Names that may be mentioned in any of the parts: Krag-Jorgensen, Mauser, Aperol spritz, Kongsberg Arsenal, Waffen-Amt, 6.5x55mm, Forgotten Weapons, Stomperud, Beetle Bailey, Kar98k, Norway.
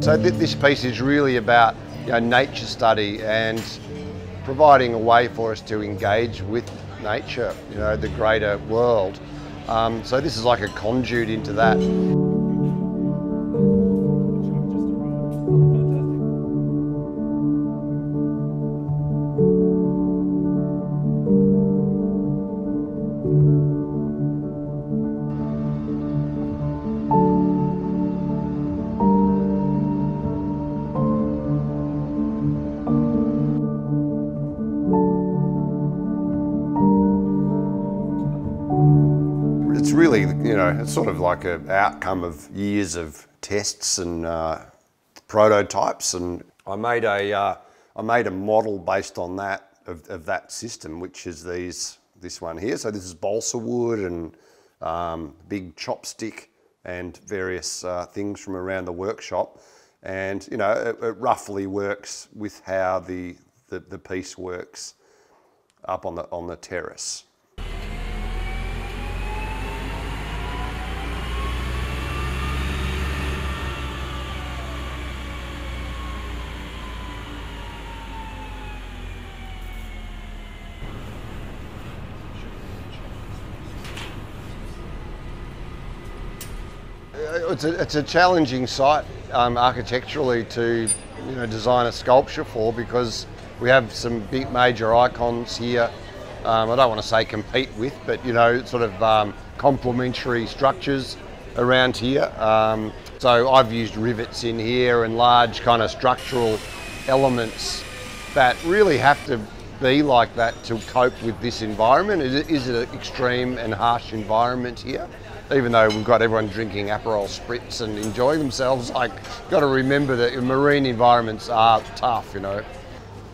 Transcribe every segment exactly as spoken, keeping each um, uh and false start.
So this piece is really about, you know, nature study and providing a way for us to engage with nature, you know, the greater world. Um, so this is like a conduit into that. It's really, you know, it's sort of like an outcome of years of tests and uh, prototypes, and I made a uh, I made a model based on that of, of that system, which is these this one here. So this is balsa wood and um, big chopstick and various uh, things from around the workshop, and you know it, it roughly works with how the, the the piece works up on the on the terrace. It's a, it's a challenging site um, architecturally to you know, design a sculpture for, because we have some big major icons here. Um, I don't want to say compete with, but you know, sort of um, complementary structures around here. Um, so I've used rivets in here and large kind of structural elements that really have to be like that to cope with this environment. It is an extreme and harsh environment here. Even though we've got everyone drinking Aperol spritz and enjoying themselves, I've got to remember that marine environments are tough, you know.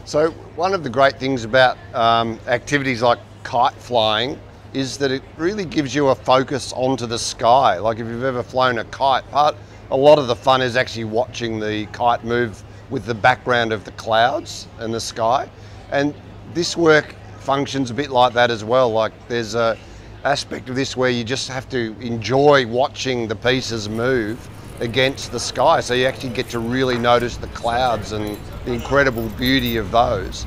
So one of the great things about um, activities like kite flying is that it really gives you a focus onto the sky. Like if you've ever flown a kite, part, a lot of the fun is actually watching the kite move with the background of the clouds and the sky. And this work functions a bit like that as well. Like there's a aspect of this where you just have to enjoy watching the pieces move against the sky, so you actually get to really notice the clouds and the incredible beauty of those.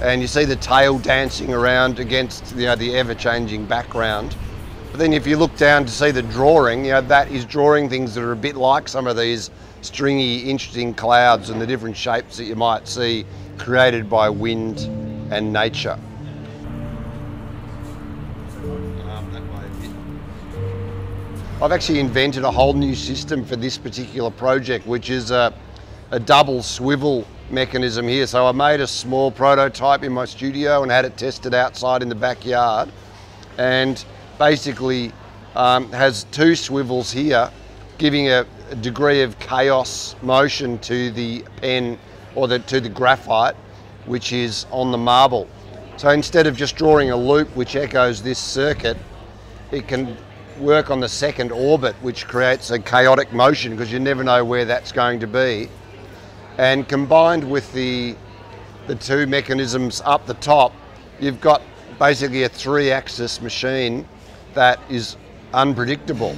And you see the tail dancing around against, you know, the ever-changing background. But then if you look down to see the drawing, you know, that is drawing things that are a bit like some of these stringy, interesting clouds and the different shapes that you might see created by wind and nature. I've actually invented a whole new system for this particular project, which is a, a double swivel mechanism here. So I made a small prototype in my studio and had it tested outside in the backyard, and basically um, has two swivels here, giving a, a degree of chaos motion to the pen or the, to the graphite, which is on the marble. So instead of just drawing a loop which echoes this circuit, it can work on the second orbit, which creates a chaotic motion because you never know where that's going to be. And combined with the the two mechanisms up the top, you've got basically a three-axis machine that is unpredictable.